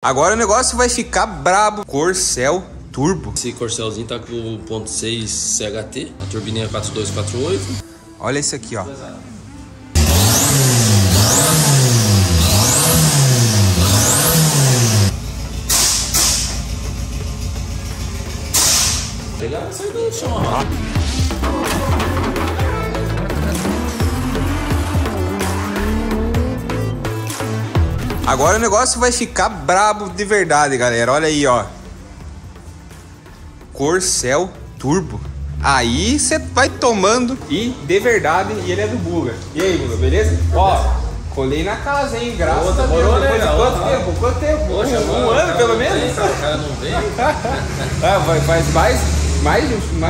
Agora o negócio vai ficar brabo. Corcel turbo. Esse Corcelzinho tá com 1.6 CHT, a turbininha 4248. Olha esse aqui, ó. Pegaram essa ideia do chão, ó. Agora o negócio vai ficar brabo de verdade, galera. Olha aí, ó. Corcel turbo. Aí você vai tomando e de verdade. E ele é do Buga. E aí, Buga, beleza? Ó, colei na casa, hein? Graças a Deus. Quanto tempo? Poxa, um ano pelo menos? O cara não veio. Faz mais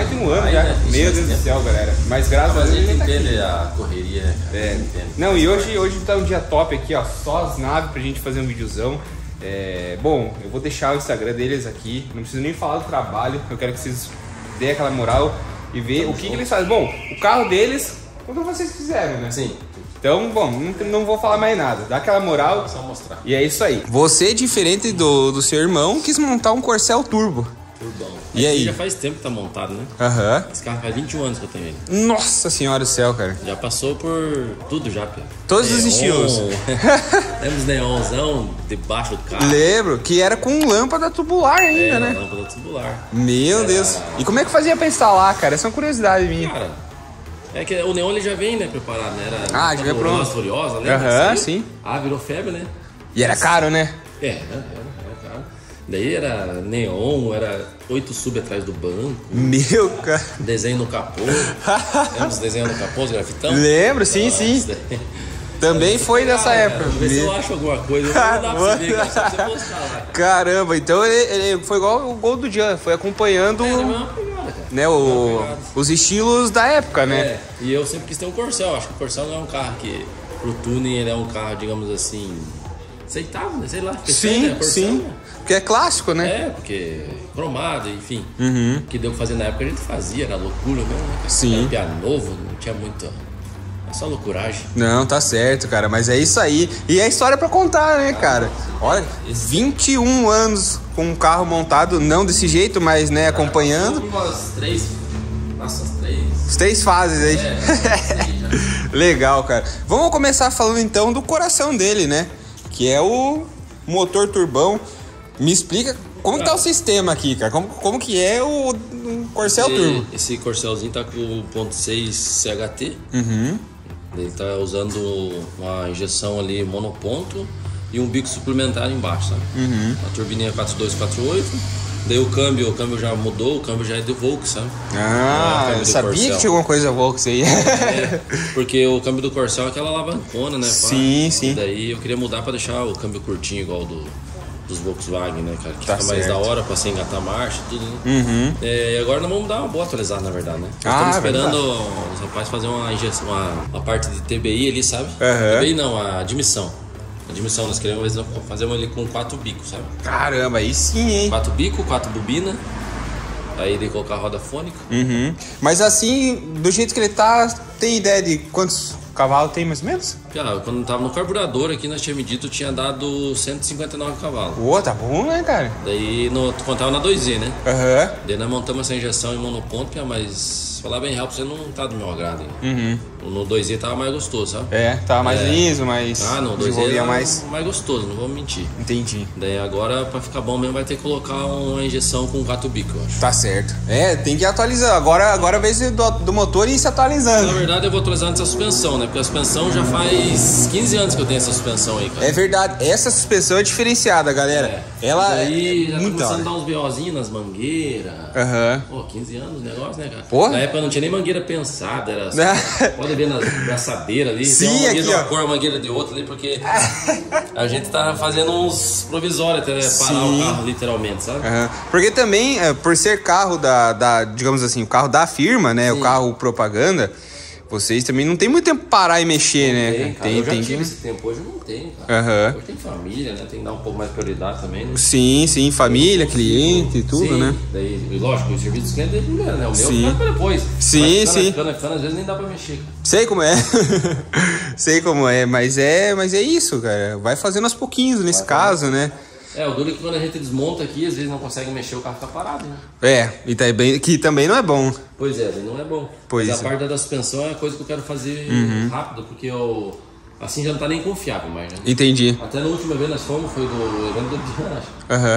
de um ano já. Meu Deus do céu, galera. Mas graças a Deus. Mas ele entende a correria, né, cara? É. Não, e hoje tá um dia top aqui, ó. Só as naves pra gente fazer um videozão. Bom, eu vou deixar o Instagram deles aqui. Não preciso nem falar do trabalho. Eu quero que vocês deem aquela moral e ver o que eles fazem. Bom, o carro deles, quando vocês quiserem, né? Sim. Então, bom, não vou falar mais nada. Dá aquela moral. Só mostrar. E é isso aí. Você, diferente do seu irmão, quis montar um Corcel turbo. Turbão. E aí? Já faz tempo que tá montado, né? Aham. Esse carro faz 21 anos que eu tenho ele. Nossa senhora do céu, cara. Já passou por tudo já, Pedro. Todos os estilos. Temos neonzão debaixo do carro. Lembro que era com lâmpada tubular ainda, né? Lâmpada tubular. Meu Deus. E como é que fazia pra instalar, cara? Essa é uma curiosidade minha. Cara, é que o neon ele já vem, né, preparado, né? Era já veio pronto. Furiosa, né? Aham, sim. Ah, virou febre, né? E era caro, né? Era caro. Daí era neon, era 8 sub atrás do banco. Meu, cara. Desenho no capô. Lembra os desenhos no capô, os grafitão? Lembro, sim, nossa. Sim. Também foi nessa época. Vê se eu acho alguma coisa. Eu não dá pra você ver, cara, só pra você postar lá. Caramba, então ele foi igual o gol do Jean, foi acompanhando os estilos da época, né? E eu sempre quis ter um Corcel. Acho que o Corcel não é um carro que, pro tuning, ele é um carro, digamos assim, aceitável, né? Sei lá. Sim, Corcel, sim. Né? Porque é clássico, né? Porque cromado, enfim. O que deu pra fazer na época a gente fazia, era loucura mesmo, né? Sim. Era piano novo, não tinha muito. É só loucuragem. Não, tá certo, cara. Mas é isso aí. E é história pra contar, né, cara? Olha, 21 anos com um carro montado, não desse jeito, mas, né, acompanhando. As três fases aí. Legal, cara. Vamos começar falando então do coração dele, né? Que é o motor turbão. Me explica como que tá o sistema aqui, cara. Como que é o Corcel turbo? Esse Corcelzinho tá com 1.6 CHT. Ele tá usando uma injeção ali monoponto e um bico suplementar embaixo, sabe? A turbininha 4248. Daí o câmbio já mudou, o câmbio já é do Vox, sabe? Eu sabia que tinha alguma coisa Vox aí. Porque o câmbio do Corcel é aquela alavancona, né? Sim, sim. Daí eu queria mudar pra deixar o câmbio curtinho igual dos Volkswagen, né, cara? Que tá fica mais da hora pra você engatar marcha e tudo, né? E agora nós vamos dar uma boa atualizada, na verdade, né? Estamos esperando os rapazes fazer uma injeção, uma parte de TBI ali, sabe? TBI não, a admissão. Nós queremos fazer uma ali com 4 bicos, sabe? Caramba, aí sim, hein? 4 bicos, 4 bobinas. Aí de colocar a roda fônica. Mas assim, do jeito que ele tá, tem ideia de quantos cavalos tem mais ou menos? Cara, quando tava no carburador aqui, nós tínhamos medido, tinha dado 159 cavalos. Ô, tá bom, né, cara? Daí, quando tava na 2Z, né? Daí nós montamos essa injeção em monoponto, mas falar bem real, você não tá do meu agrado. No 2Z tava mais gostoso, sabe? Tava mais liso, mas... no 2Z era mais gostoso, não vou mentir. Entendi. Daí agora, pra ficar bom mesmo, vai ter que colocar uma injeção com 4 bicos, eu acho. Tá certo. Tem que atualizar. Agora a vez do motor e se atualizando. Na verdade, eu vou atualizar antes a suspensão, né? Porque a suspensão já faz 15 anos que eu tenho essa suspensão aí, cara. É verdade, essa suspensão é diferenciada, galera. Ela aí já começando a dar uns BOzinhos nas mangueiras. Pô, 15 anos o negócio, né, cara? Porra. Na época não tinha nem mangueira pensada, era só, pode ver na braçadeira ali. Sim, tem uma mangueira de uma cor, uma mangueira de outra ali, porque a gente tá fazendo uns provisórios até parar o carro, literalmente, sabe? Porque também, por ser carro digamos assim, o carro da firma, né? O carro propaganda. Vocês também não tem muito tempo pra parar e mexer, né? Eu já tive esse tempo, hoje não tem, cara. Hoje tem família, né? Tem que dar um pouco mais de prioridade também, né? Sim, sim, família, cliente e tudo, né? Daí, lógico, o serviço do cliente é primeiro, né? O meu fica depois. Sim, sim. Ficando, às vezes nem dá pra mexer, cara. Sei como é. Sei como é, mas é isso, cara. Vai fazendo aos pouquinhos nesse caso, né? É, o duro que quando a gente desmonta aqui, às vezes não consegue mexer, o carro fica parado, né? É, e tá bem, que também não é bom. Pois é, não é bom. Pois mas a parte da suspensão é a coisa que eu quero fazer rápido, porque eu, assim já não tá nem confiável mais, né? Entendi. Até na última vez nós fomos, foi do evento do Diana,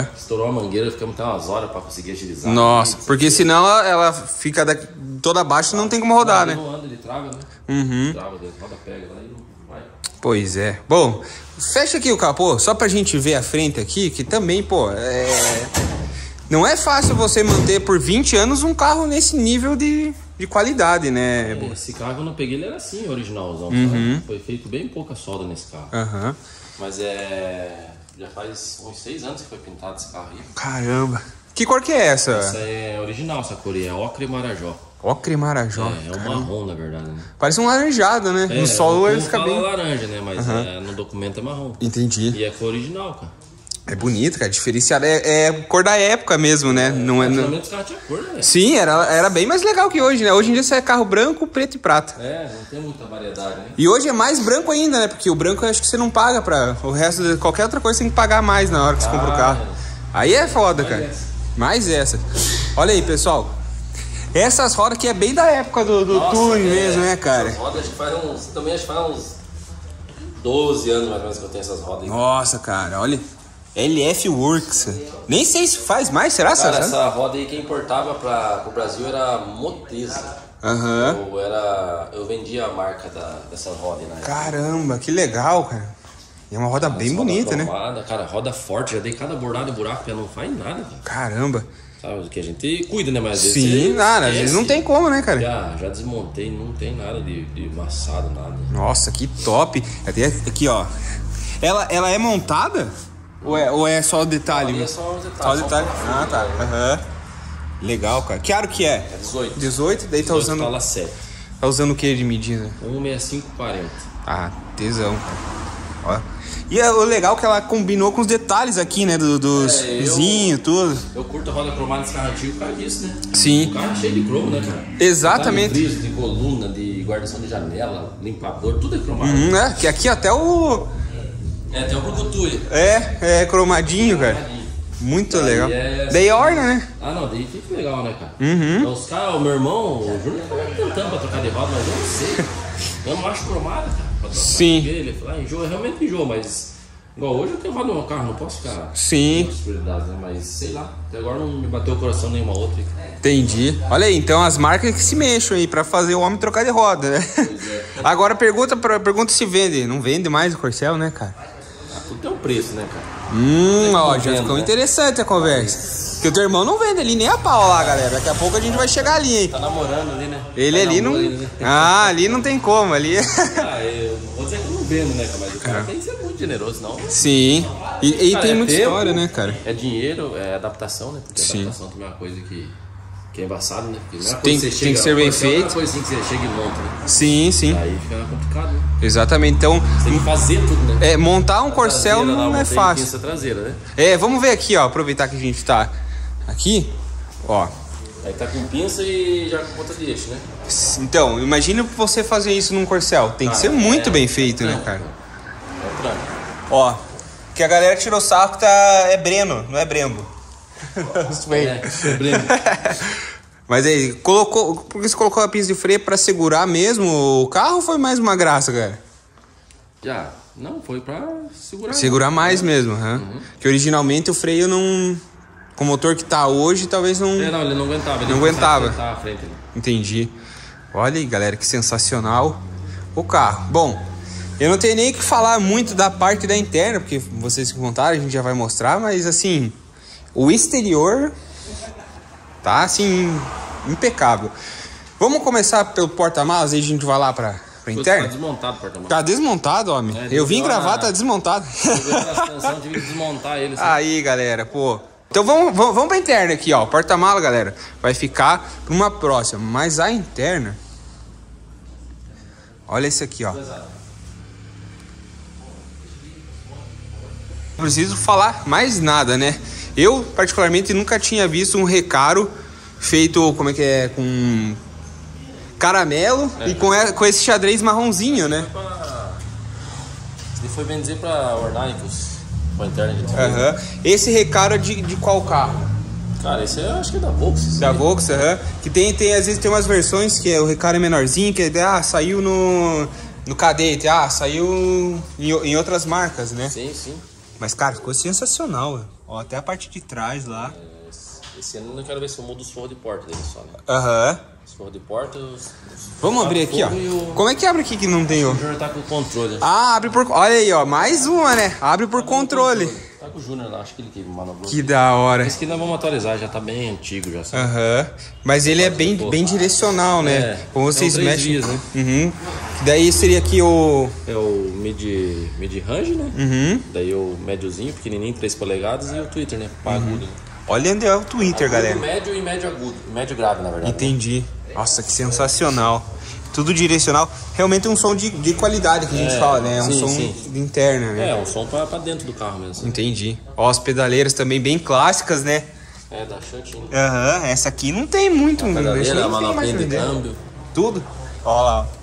acho. Estourou a mangueira, ficamos até umas horas pra conseguir agilizar. Nossa, né? Porque senão ela fica daqui, toda abaixo e não tem como rodar, né? Ele não anda, ele trava, né? Trava, roda, pega lá e não vai. Pois é. Bom, fecha aqui o capô, só pra gente ver a frente aqui, que também, pô, não é fácil você manter por 20 anos um carro nesse nível de qualidade, né? É, esse carro eu não peguei, ele era assim, originalzão, sabe? Foi feito bem pouca solda nesse carro. Mas já faz uns 6 anos que foi pintado esse carro aí. Caramba! Que cor que é essa? Essa é original, essa cor aí, é ocre marajó. Ocre marajó. É um marrom, na verdade, né? Parece um laranjado, né? No solo ele fica bem... laranja, né? Mas no documento é marrom. Entendi. E é cor original, cara. É bonito, cara. Diferenciado. É cor da época mesmo, né? Não é... Antigamente os carros tinham cor, né? Sim, era bem mais legal que hoje, né? Hoje em dia você é carro branco, preto e prata. É, não tem muita variedade, né? E hoje é mais branco ainda, né? Porque o branco eu acho que você não paga pra... O resto de qualquer outra coisa você tem que pagar mais na hora que você compra o carro. Aí é foda, cara. Mais essa. Olha aí, pessoal. Essas rodas que é bem da época do Touring mesmo, né, cara? Essas rodas que faz uns... Também acho que faz uns 12 anos mais ou menos que eu tenho essas rodas aí. Nossa, cara, olha. LF Works. Nem sei se faz mais, será? Cara, essa roda aí que importava pro Brasil era Motesa. Eu vendia a marca dessa roda aí na época. Caramba, que legal, cara. É uma roda bem bonita, né? Cara, roda forte. Já dei cada bordada e buraco, ela não faz nada, cara. Caramba. Sabe, que a gente cuida, né? Mas às vezes... Sim, nada. Às vezes não tem como, né, cara? Já desmontei, não tem nada de maçado, nada. Nossa, que top. Até aqui, ó. Ela é montada? Ou é só o detalhe? Ali é só o detalhe. Só o detalhe? Ah, tá. Legal, cara. Que aro que é? É 18. 18? Daí tá usando... Fala 7. Tá usando o que de medida? 165/40. Ah, tesão, cara. Ó. E é o legal que ela combinou com os detalhes aqui, né? Dos vizinhos, tudo. Eu curto a roda cromada nesse carro antigo por causa disso, né? Sim. O carro é cheio de cromo, né, cara? Exatamente. De friso, de coluna, de guardação de janela, limpador, tudo é cromado. Né? Que aqui até o... até o Brucutu. É cromadinho, cara. Muito legal. Daí orna, né? Ah, não, daí fica legal, né, cara? Então, os caras, o meu irmão, o Júnior, tava tentando pra trocar de roda, mas eu não sei. Eu não acho cromada, cara. Sim. Ele fala, enjoa, realmente enjoa, mas igual hoje eu tenho valor no carro, não posso ficar. Sim. Possibilidades, né? Mas sei lá, até agora não me bateu o coração nenhuma outra. Entendi. Olha aí, então as marcas que se mexem aí pra fazer o homem trocar de roda, né? Pois é. Agora pergunta se vende. Não vende mais o Corcel, né, cara? Tudo tem um preço, né, cara? Ó, já ficou interessante a conversa. Porque o teu irmão não vende ali nem a pau lá, galera. Daqui a pouco a gente vai chegar ali, hein? Tá namorando ali, né? Ele tá ali não... Ele, né? Ah, ali não tem como, ali... eu vou dizer que eu não vendo, né, cara? Mas o cara tem que ser muito generoso, não. Sim. E cara, tem muita história, né, cara? É dinheiro, é adaptação, né? Porque adaptação também é uma coisa que é embaçada, né? Tem que ser bem feito. É uma coisa assim que você chega e monta, né? Sim, sim. Aí fica complicado, né? Exatamente, então... Você tem que fazer tudo, né? Montar um Corcel não é fácil. Essa traseira, né? Vamos ver aqui, ó. Aproveitar que a gente tá aqui, ó. Aí tá com pinça e já com ponta de eixo, né? Então, imagina você fazer isso num Corcel. Tem que ser muito bem feito, né, cara? Ó, que a galera que tirou sarro é Breno, não é Brembo. É Breno. Mas aí, por que você colocou a pinça de freio pra segurar mesmo o carro ou foi mais uma graça, cara? Não, foi pra segurar. Segurar mais mesmo, né? Que originalmente o freio não... Com o motor que tá hoje, talvez não... não, ele não aguentava. Ele não aguentava. Frente, né? Entendi. Olha aí, galera, que sensacional o carro. Bom, eu não tenho nem que falar muito da parte da interna, porque vocês que contaram, a gente já vai mostrar, mas assim, o exterior tá, assim, impecável. Vamos começar pelo porta-malas, aí a gente vai lá pra interna? Tá desmontado o porta-malas. Tá desmontado, homem. Eu vim gravar, tá desmontado. Eu tive que desmontar ele. Assim. Aí, galera, pô... Então vamos pra interna aqui, ó. Porta-mala, galera, vai ficar pra uma próxima. Mas a interna... Olha esse aqui, ó. Não preciso falar mais nada, né? Eu, particularmente, nunca tinha visto um Recaro feito... Como é que é? Com caramelo e com esse xadrez marronzinho, né? Ele foi, bem dizer, pra Ornambus. Com a interna que tu fez. Aham. Esse Recaro é de qual carro? Cara, esse eu acho que é da Vox. Da Vox, aham. Que tem, às vezes tem umas versões que o Recaro é menorzinho, que é, saiu no Cadete, saiu em outras marcas, né? Sim, sim. Mas, cara, ficou sensacional, ó, até a parte de trás lá. Esse ano eu quero ver se eu mudo o forro de porta dele só, né? Aham. Os forros de porta... Vamos abrir aqui, ó. Como é que abre aqui que não tem o... O Júnior tá com o controle. Ah, abre por... Olha aí, ó, mais uma, né? Abre por controle. Tá com o Júnior lá, acho que ele teve uma manobra. Que da hora. Esse aqui nós vamos atualizar, já tá bem antigo, já sabe. Aham. Mas ele é bem direcional, né? Como vocês mexem... Né? Uhum. Daí seria aqui o... É o mid-range, né? Uhum. Daí o médiozinho, pequenininho, 3 polegadas e o Twitter, né? Pagudo, né? Olha onde é o Twitter, agudo, galera. Médio e médio agudo. Médio grave, na verdade. Entendi. Né? Nossa, que sensacional. Tudo direcional. Realmente um som de qualidade que a gente fala, né? É um som interno, né? É, um som pra dentro do carro mesmo. Entendi. Ó, as pedaleiras também bem clássicas, né? É, da Chantilly. Aham, essa aqui não tem muito. A pedaleira, a manoplinha de câmbio. Tudo. Ó lá, ó.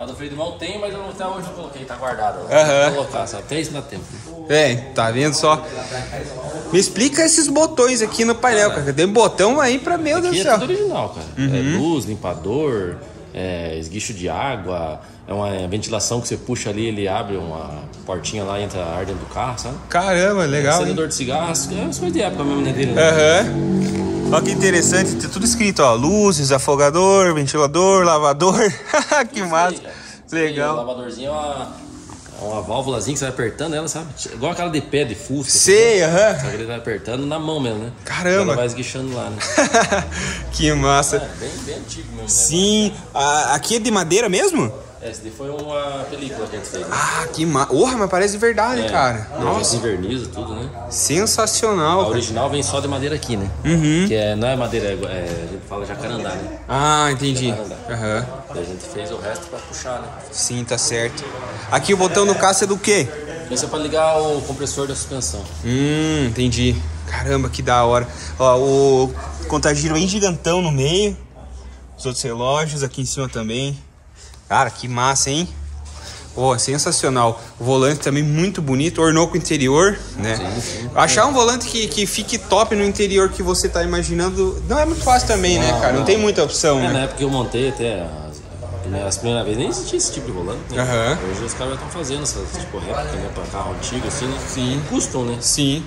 A do freio de mão tem, mas eu não sei onde eu coloquei, tá guardada. Aham. Vou colocar, só até isso dá tempo. É, tá vendo só? Me explica esses botões aqui no painel, cara. Tem botão aí pra meu Deus do céu. É tudo original, cara. Uhum. É luz, limpador, esguicho de água, é uma ventilação que você puxa ali, ele abre uma portinha lá e entra ar dentro do carro, sabe? Caramba, legal. É um acendedor de cigarro, as coisas de época mesmo, né, dele. Aham. Né? Olha que interessante, tem tudo escrito, ó, luzes, afogador, ventilador, lavador, que massa, legal. O lavadorzinho é uma válvulazinha que você vai apertando ela, sabe, igual aquela de pé de Fusca. Sei, aham. Assim, só que ele vai apertando na mão mesmo, né? Caramba. Ela vai esguichando lá, né? Que massa. É, bem antigo mesmo. Sim, né? Aqui é de madeira mesmo? Esse daí foi uma película que a gente fez. Né? Ah, que massa. Porra, mas parece verdade, cara. Nossa. Inverniza tudo, né? Sensacional. A original vem só de madeira aqui, né? Uhum. Que não é madeira, a gente fala jacarandá, né? Ah, entendi. Aham. Uhum. A gente fez o resto pra puxar, né? Sim, tá certo. Aqui o botão no caça é do quê? Esse é pra ligar o compressor da suspensão. Entendi. Caramba, que da hora. Ó, o contagiro bem gigantão no meio. Os outros relógios aqui em cima também. Cara, que massa, hein? Pô, sensacional. O volante também muito bonito. Ornou com o interior, né? Sim. Achar um volante que fique top no interior que você tá imaginando não é muito fácil também, né, cara? Não tem muita opção, né? Na época que eu montei até as primeiras vezes, nem existia esse tipo de volante, né? Uhum. Hoje os caras estão fazendo essas tipo réplica, né? Pra carro antigo, assim, né? Sim. Custom, né? Sim.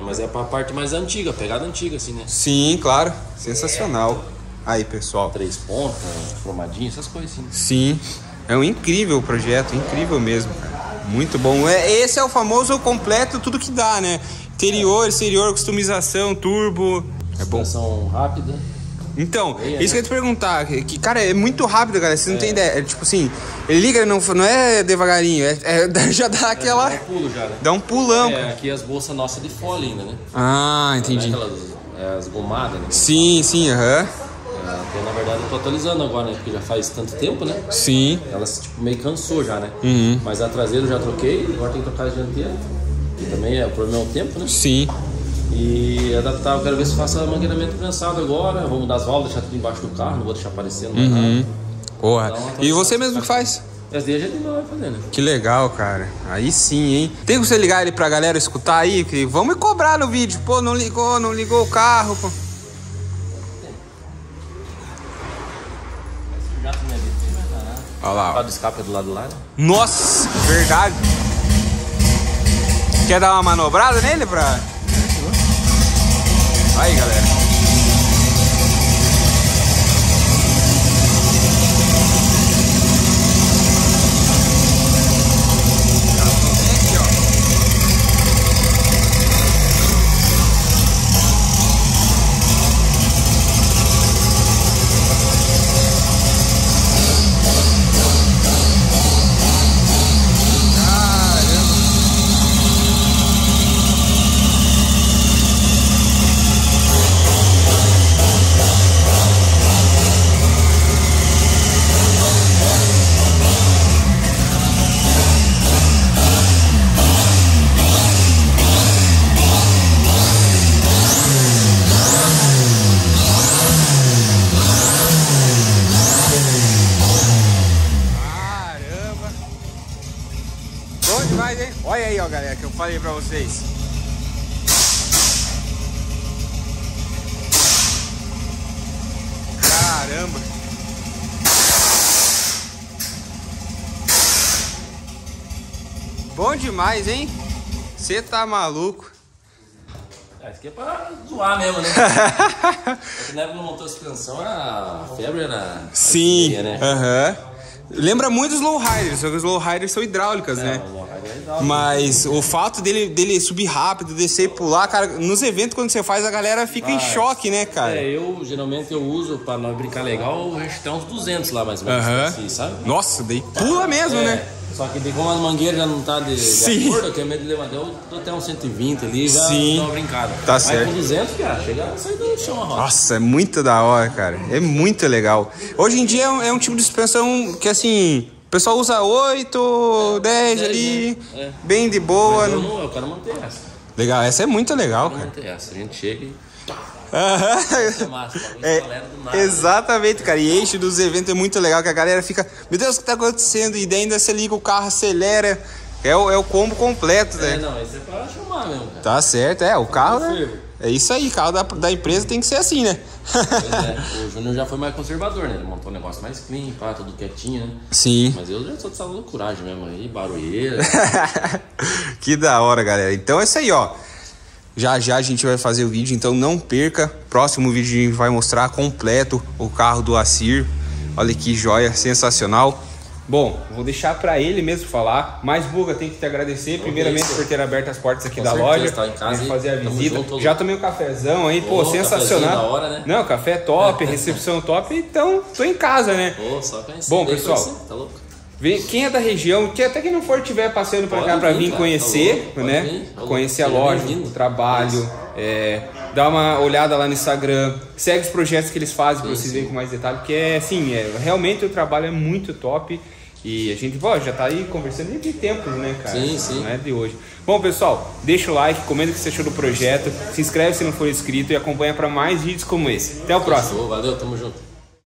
Mas é pra parte mais antiga, pegada antiga, assim, né? Sim, claro. Sensacional. Aí, pessoal. 3 pontas, cromadinho, essas coisas assim. Sim. É um incrível projeto, incrível mesmo, cara. Muito bom. Esse é o famoso completo, tudo que dá, né? Interior, exterior, customização, turbo. É bom. Customização rápida. Então, isso que eu ia te perguntar. Que, cara, é muito rápido, cara. Você não tem ideia. É, tipo assim, ele liga, não é devagarinho. Já dá aquela... Dá um pulo já, né? Dá um pulão, cara. Aqui as bolsas nossas de folha ainda, né? Ah, entendi. As gomadas, né? Sim, sim, aham. Então, na verdade, eu tô atualizando agora, né? Porque já faz tanto tempo, né? Sim. Ela, tipo, meio cansou já, né? Uhum. Mas a traseira eu já troquei, agora tem que trocar a dianteira. E também o problema é o tempo, né? Sim. E adaptar, eu quero ver se faço mangueiramento prensado agora. Vou mudar as válvulas, deixar tudo embaixo do carro, não vou deixar aparecendo. Uhum. Porra. E você mesmo que faz? As daí a gente vai fazer, né? Que legal, cara. Aí sim, hein? Tem que você ligar ele pra galera escutar aí, que vamos me cobrar no vídeo. Pô, não ligou o carro, pô. Olha lá, ó. O escape é do lado lá, né? Nossa, verdade. Quer dar uma manobrada nele pra... Aí, galera. falei pra vocês. Caramba! Bom demais, hein? Você tá maluco? Isso aqui é pra zoar mesmo, né? É que na época montou a suspensão, a febre era... Sim, aham. Né? Lembra muito os lowriders, só que os lowriders são hidráulicas, né? É hidráulica. Mas o fato dele subir rápido, descer e pular, cara, nos eventos quando você faz, a galera fica em choque, né, cara? É, geralmente eu uso, pra nós brincar legal, registrar uns 200 lá, mais ou menos, assim, sabe? Nossa, daí pula mesmo, né? Só que como as mangueiras já não tá de acordo, eu tenho medo de levantar, eu tô até uns 120 ali, já dá uma brincada. Tá mas certo. Com 200, cara, chega e sai do chão a roda. Nossa, é muito da hora, cara. É muito legal. Hoje em dia é um tipo de suspensão que, assim, o pessoal usa 8, 10 ali, bem de boa. Mas eu quero manter essa. Legal, essa é muito legal, cara. Manter essa, a gente chega e... exatamente, cara. E eixo dos eventos é muito legal, que a galera fica, meu Deus, o que tá acontecendo? E daí ainda você liga o carro, acelera. É o combo completo, né? Não, isso é pra chamar mesmo, cara. Tá certo, o carro é isso aí, carro da empresa tem que ser assim, né? Pois é, o Júnior já foi mais conservador, né? Ele montou um negócio mais clean, pá, tudo quietinho, né? Sim. Mas eu já sou de salão de coragem mesmo aí, barulheira. Que da hora, galera. Então é isso aí, ó. Já já a gente vai fazer o vídeo, então não perca. Próximo vídeo a gente vai mostrar completo o carro do Acir. Olha que joia, sensacional. Bom, vou deixar para ele mesmo falar. Mas, Buga, tem que te agradecer primeiramente por ter aberto as portas aqui da loja, tá em casa, fazer a visita. Já tomei um cafezão aí, pô, sensacional. Da hora, né? Não, café top, recepção top, então tô em casa, né? Só conhecer. Bom, pessoal, tá louco? Quem é da região, que até quem não for, estiver passando para cá para vir conhecer, né? Conhecer a loja, o trabalho, dá uma olhada lá no Instagram, segue os projetos que eles fazem para vocês verem com mais detalhe, porque realmente o trabalho é muito top e a gente já tá aí conversando de tempos, né, cara? Sim, sim. Não é de hoje. Bom, pessoal, deixa o like, comenta o que você achou do projeto, se inscreve se não for inscrito e acompanha para mais vídeos como esse. Até o próximo. Valeu, tamo junto.